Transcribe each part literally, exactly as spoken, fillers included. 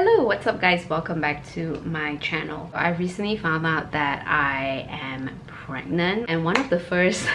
Hello, what's up guys, welcome back to my channel. I recently found out that I am pregnant, and one of the first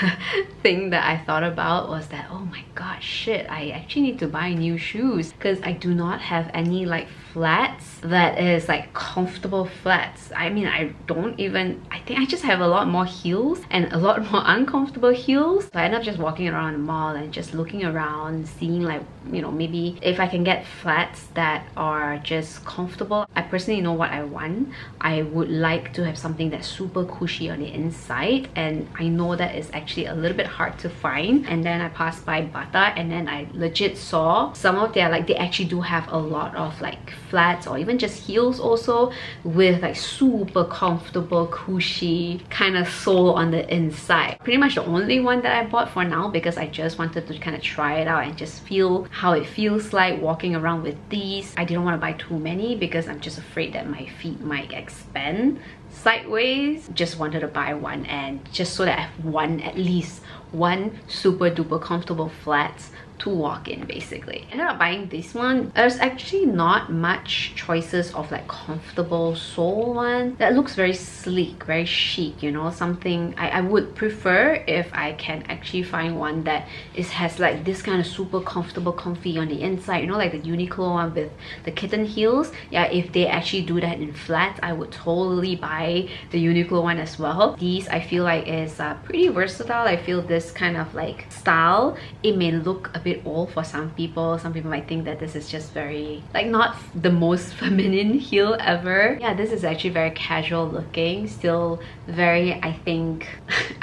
thing that I thought about was that, oh my god, shit, I actually need to buy new shoes because I do not have any like flats that is like comfortable flats. I mean, I don't even, I think I just have a lot more heels and a lot more uncomfortable heels. So I end up just walking around the mall and just looking around, seeing like, you know, maybe if I can get flats that are just comfortable. I personally know what I want. I would like to have something that's super cushy on the inside, and I know that is actually a little bit hard to find. And then I passed by Bata, and then I legit saw some of their, like, they actually do have a lot of like flats or even just heels also with like super comfortable cushy kind of sole on the inside. Pretty much the only one that I bought for now, because I just wanted to kind of try it out and just feel how it feels like walking around with these. I didn't want to buy too many because I'm just afraid that my feet might expand sideways. Just wanted to buy one, and just so that I have one, at least one super duper comfortable flats to walk in basically. Ended up buying this one. There's actually not much choices of like comfortable sole one that looks very sleek, very chic, you know, something I, I would prefer if I can actually find one that is has like this kind of super comfortable comfy on the inside, you know, like the Uniqlo one with the kitten heels. Yeah, if they actually do that in flats, I would totally buy the Uniqlo one as well. These I feel like is uh, pretty versatile. I feel this kind of like style, it may look a bit old for some people. Some people might think that this is just very like not the most feminine heel ever. Yeah, this is actually very casual looking, still very, I think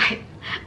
I,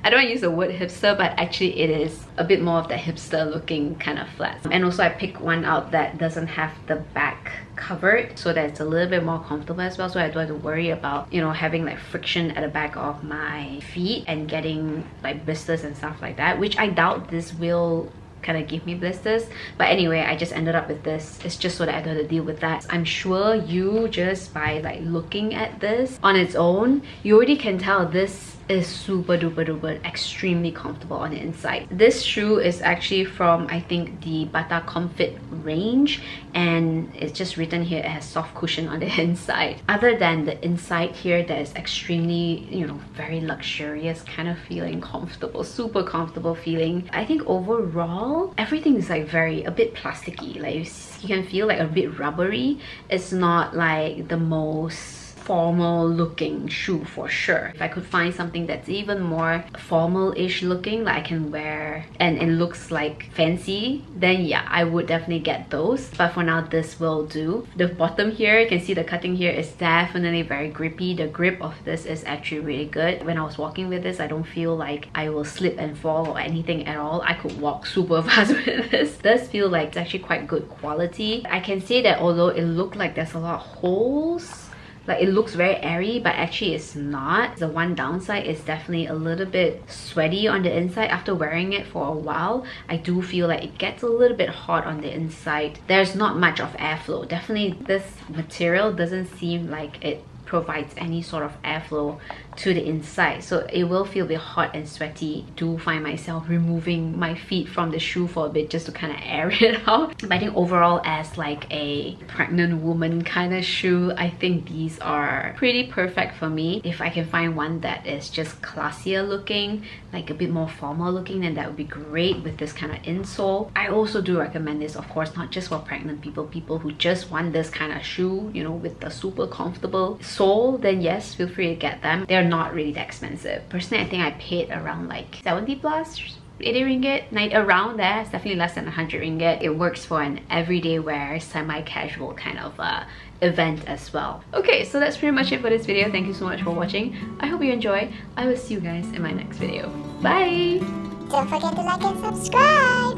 I don't want to use the word hipster, but actually it is a bit more of that hipster looking kind of flat. And also I picked one out that doesn't have the back covered, so that it's a little bit more comfortable as well, so I don't have to worry about, you know, having like friction at the back of my feet and getting like blisters and stuff like that, which I doubt this will kind of give me blisters. But anyway, I just ended up with this. It's just so that I don't have to deal with that. I'm sure you, just by like looking at this on its own, you already can tell this is super duper duper extremely comfortable on the inside. This shoe is actually from, I think, the Bata Comfit range, and it's just written here it has soft cushion on the inside. Other than the inside here that is extremely, you know, very luxurious kind of feeling, comfortable, super comfortable feeling, I think overall everything is like very a bit plasticky, like you, you can feel like a bit rubbery. It's not like the most formal looking shoe for sure. If I could find something that's even more formal-ish looking, like I can wear and it looks like fancy, then yeah, I would definitely get those. But for now, this will do. The bottom here, you can see the cutting here is definitely very grippy. The grip of this is actually really good. When I was walking with this, I don't feel like I will slip and fall or anything at all. I could walk super fast with this. This feels like it's actually quite good quality. I can say that although it looked like there's a lot of holes, like it looks very airy, but actually it's not. The one downside is definitely a little bit sweaty on the inside. After wearing it for a while, I do feel like it gets a little bit hot on the inside. There's not much of airflow. Definitely this material doesn't seem like it provides any sort of airflow to the inside, so it will feel a bit hot and sweaty. Do find myself removing my feet from the shoe for a bit just to kind of air it out. But I think overall, as like a pregnant woman kind of shoe, I think these are pretty perfect for me. If I can find one that is just classier looking, like a bit more formal looking, then that would be great with this kind of insole. I also do recommend this, of course, not just for pregnant people, people who just want this kind of shoe, you know, with the super comfortable sole, then yes, feel free to get them. They're not really that expensive. Personally, I think I paid around like seventy plus, eighty ringgit, night around there. It's definitely less than one hundred ringgit. It works for an everyday wear, semi-casual kind of uh, event as well. Okay, so that's pretty much it for this video. Thank you so much for watching. I hope you enjoy. I will see you guys in my next video. Bye! Don't forget to like and subscribe!